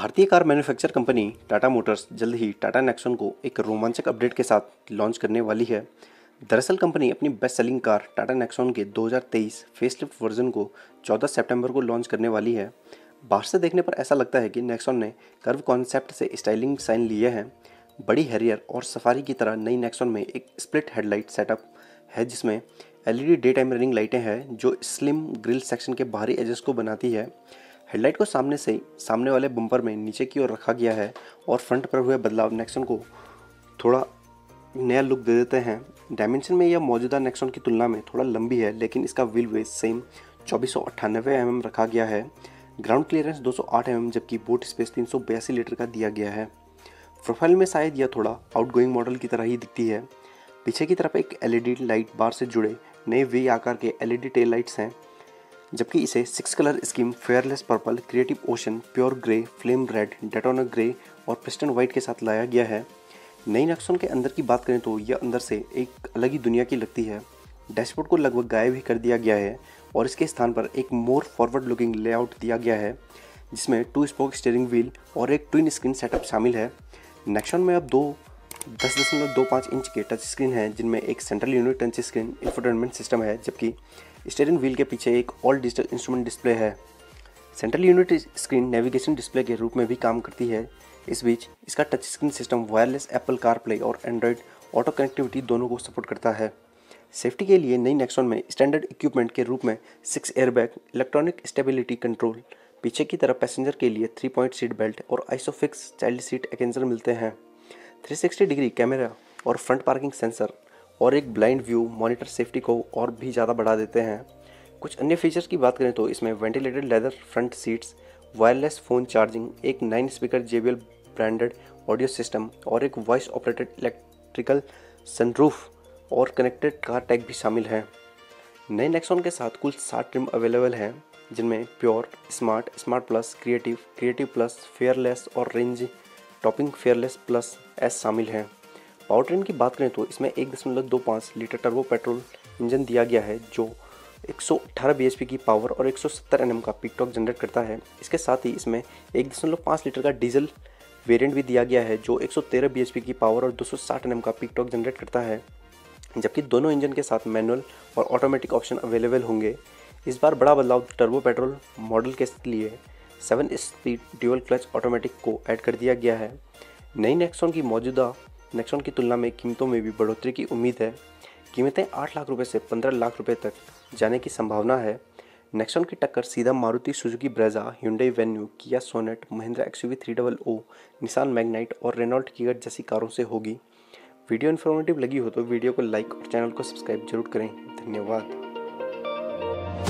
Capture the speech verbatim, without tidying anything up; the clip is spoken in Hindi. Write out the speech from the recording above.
भारतीय car manufacture company Tata Motors जल्द ही टाटा नेक्सॉन को एक रोमांचक अपडेट के साथ लॉन्च करने वाली है। दरअसल कंपनी अपनी best selling car Tata Nexon के दो हज़ार तेईस फेसलिफ्ट वर्जन को चौदह सितंबर को लॉन्च करने वाली है। बाहर से देखने पर ऐसा लगता है कि नेक्सॉन ने कर्व कॉन्सेप्ट से स्टाइलिंग साइन लिए हैं। बड़ी हैरियर और सफारी की तरह नई नेक्सॉन में एक स्प्लिट हेडलाइट सेटअप है, जिसमें एलईडी डे टाइम रनिंग लाइटें हैं जो स्लिम ग्रिल सेक्शन के बाहरी एजेस को बनाती है। हेडलाइट को सामने से सामने वाले बम्पर में नीचे की ओर रखा गया है और फ्रंट पर हुए बदलाव नेक्सॉन को थोड़ा नया लुक दे देते हैं। डायमेंशन में यह मौजूदा नेक्सॉन की तुलना में थोड़ा लंबी है, लेकिन इसका व्हील बेस सेम चौबीस सौ अट्ठानवे एम एम रखा गया है। ग्राउंड क्लियरेंस दो सौ आठ एम एम जबकि बूट स्पेस तीन सौ बयासी लीटर का दिया गया है। प्रोफाइल में शायद यह थोड़ा आउटगोइंग मॉडल की तरह ही दिखती है। पीछे की तरफ एक एलईडी लाइट बार से जुड़े नए वी आकार के एलईडी टेल लाइट्स हैं, जबकि इसे six colour scheme fearless purple, creative ocean, pure grey, flame red, Daytona grey और प्रिस्टन वाइट के साथ लाया गया है। नई नेक्सॉन के अंदर की बात करें तो यह अंदर से एक अलग ही दुनिया की लगती है। डैशबोर्ड को लगभग गायब ही कर दिया गया है और इसके स्थान पर एक मोर फॉरवर्ड लुकिंग लेआउट दिया गया है, जिसमें टू स्पोक स्टीयरिंग व्हील और एक ट्विन स्क्रीन सेटअप शामिल है। नेक्सॉन में अब दो दस दशमलव दो पाँच इंच के टच स्क्रीन है, जिनमें एक central unit touch screen infotainment system है, जबकि स्टीयरिंग व्हील के पीछे एक ऑल डिजिटल इंस्ट्रूमेंट डिस्प्ले है। Central unit screen navigation display के रूप में भी काम करती है। इस बीच इसका touch screen system wireless Apple CarPlay और एंड्रॉयड ऑटो कनेक्टिविटी दोनों को सपोर्ट करता है। सेफ्टी के लिए नई नेक्सॉन में स्टैंडर्ड इक्विपमेंट के रूप में six airbag, electronic stability control, पीछे की तरफ पैसेंजर के लिए थ्री पॉइंट सीट बेल्ट और आइसोफिक्स चाइल्ड सीट एकेंजर मिलते हैं। थ्री सिक्सटी डिग्री कैमरा और फ्रंट पार्किंग सेंसर और एक ब्लाइंड व्यू मॉनिटर सेफ्टी को और भी ज़्यादा बढ़ा देते हैं। कुछ अन्य फीचर्स की बात करें तो इसमें ventilated leather front seats, wireless phone charging, एक nine speaker J B L branded audio system और एक वॉइस ऑपरेटेड इलेक्ट्रिकल सनरूफ और कनेक्टेड कार टैग भी शामिल हैं। नए नेक्सॉन के साथ कुल सात ट्रिम अवेलेबल हैं, जिनमें pure, smart, smart plus, creative, creative plus, fearless और range topping fearless plus S शामिल हैं। पावर ट्रेन की बात करें तो इसमें एक दशमलव दो पाँच लीटर टर्बो पेट्रोल इंजन दिया गया है, जो एक सौ अठारह बी एच पी की पावर और एक सौ सत्तर एन एम का पिक टॉक जनरेट करता है। इसके साथ ही इसमें एक दशमलव पाँच लीटर का डीजल वेरिएंट भी दिया गया है, जो एक सौ तेरह बी एच पी की पावर और दो सौ साठ एन एम का पिक टॉक जनरेट करता है, जबकि दोनों इंजन के साथ मैनुअल और ऑटोमेटिक ऑप्शन अवेलेबल होंगे। इस बार बड़ा बदलाव टर्बो पेट्रोल मॉडल के लिए seven speed dual clutch automatic को ऐड कर दिया गया है। नई नेक्सॉन की मौजूदा नेक्सॉन की तुलना में कीमतों में भी बढ़ोतरी की उम्मीद है। कीमतें आठ लाख रुपए से पंद्रह लाख रुपए तक जाने की संभावना है। नेक्सॉन की टक्कर सीधा Maruti Suzuki Brezza, Hyundai Venue, Kia Sonet, Mahindra X U V three hundred, Nissan Magnite और रेनॉल्ट कीगर जैसी कारों से होगी। वीडियो इन्फॉर्मेटिव लगी हो तो वीडियो को लाइक और चैनल को सब्सक्राइब जरूर करें। धन्यवाद।